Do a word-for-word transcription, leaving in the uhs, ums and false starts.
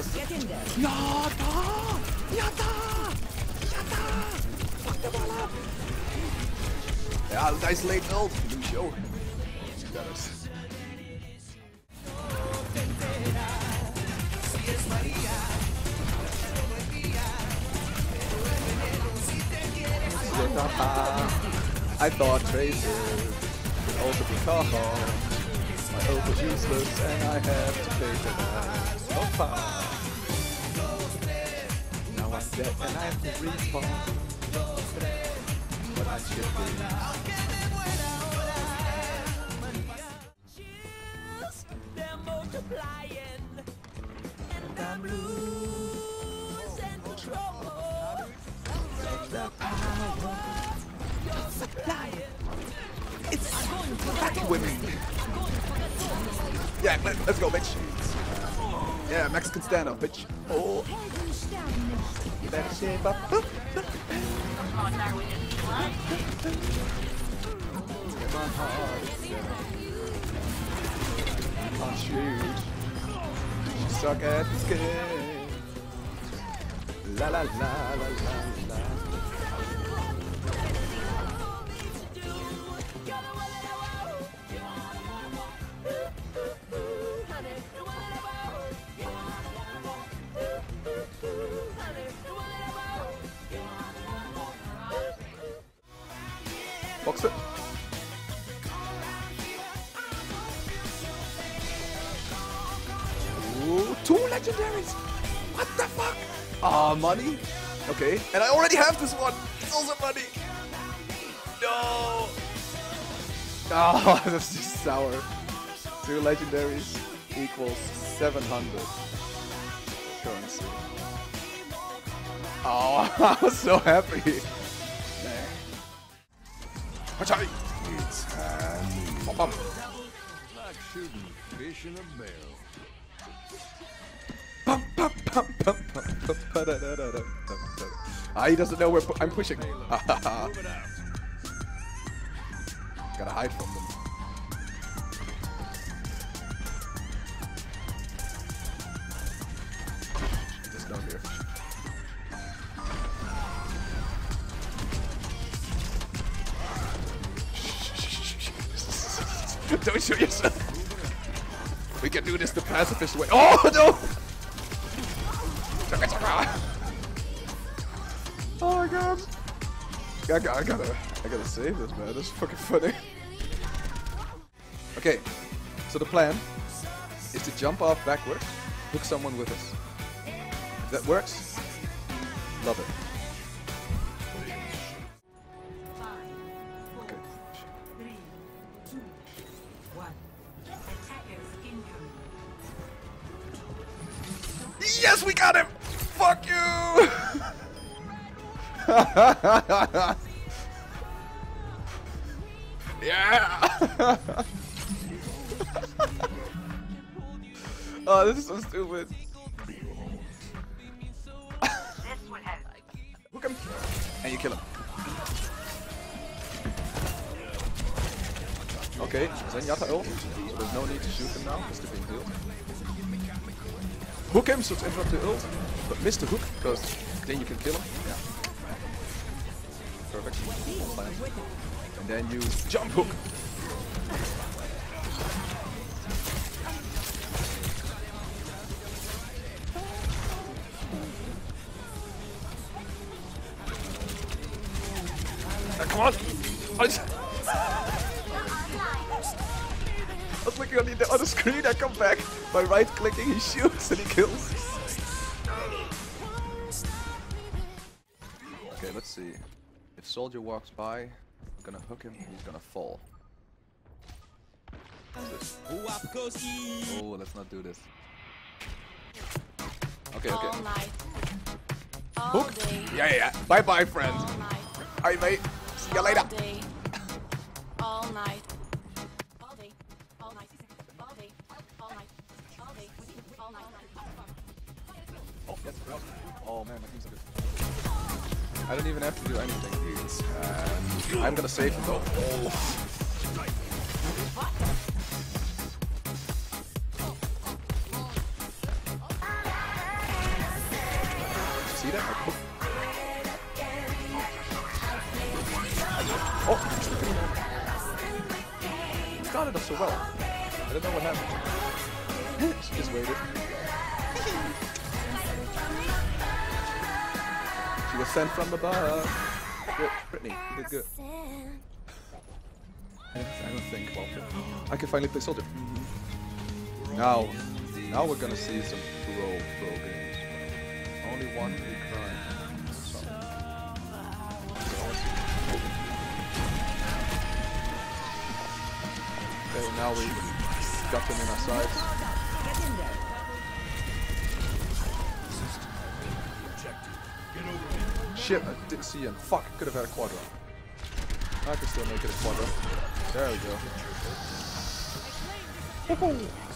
almost. Get in there. Yatta! Yatta! Yatta! Fuck the ball up! Yeah, nice late ult. Good show. I thought Tracer would also be Kaha. My hope was useless and I have to pay for that. So far. Now I'm dead and I have to respawn. But I should be. They're multiplying. And I'm loose and the trouble. So the power you're supplying. It's back women. Yeah, let, let's go, bitch. Yeah, Mexican stand-up, bitch. Oh. Oh, shoot. You suck at this game. La la la la la la. Box it. Ooh, two legendaries! What the fuck? Ah, uh, money? Okay, and I already have this one! It's also money! No! Oh, that's just sour. Two legendaries equals seven hundred currency. Oh, I was so happy! It's time. Pop up. Like shooting fish in a barrel. Ah, he doesn't know where pu I'm pushing. Gotta hide from them. Just down here. Don't shoot yourself. We can do this the pacifist way. Oh no! Oh my god! I, I, I gotta, I gotta save this, man. This is fucking funny. Okay, so the plan is to jump off backwards, hook someone with us. If that works, love it. Yes, we got him! Fuck you! Yeah! Oh, this is so stupid. Hook him. And you kill him. Okay, Zenyatta ult. So there's no need to shoot him now, because they're being healed. Hook him, so it's interrupt the ult, but miss the hook, because then you can kill him. Yeah. Perfect. And then you jump hook. Uh, come on! I, just... I was looking on the other screen, I come back. By right clicking, he shoots and he kills. Okay, let's see. If Soldier walks by, I'm gonna hook him and he's gonna fall. Oh, let's not do this. Okay, okay. Hook? Yeah, yeah, yeah. Bye bye, friend. Alright, mate. See ya later. All night. Oh man, my team's so good. I don't even have to do anything, dudes. Um, I'm gonna save him though. Oh. see that? Oh! She started us so well. I don't know what happened. She just waited. She was sent from above. Good, Brittany, you did good. I don't think about it. I can finally play Soldier. Mm-hmm. Now, now we're gonna see some pro pro games. Only one big crime. Okay, now we got them in our sides. Shit, I didn't see him. Fuck, could have had a quadra. I can still make it a quadra. There we go.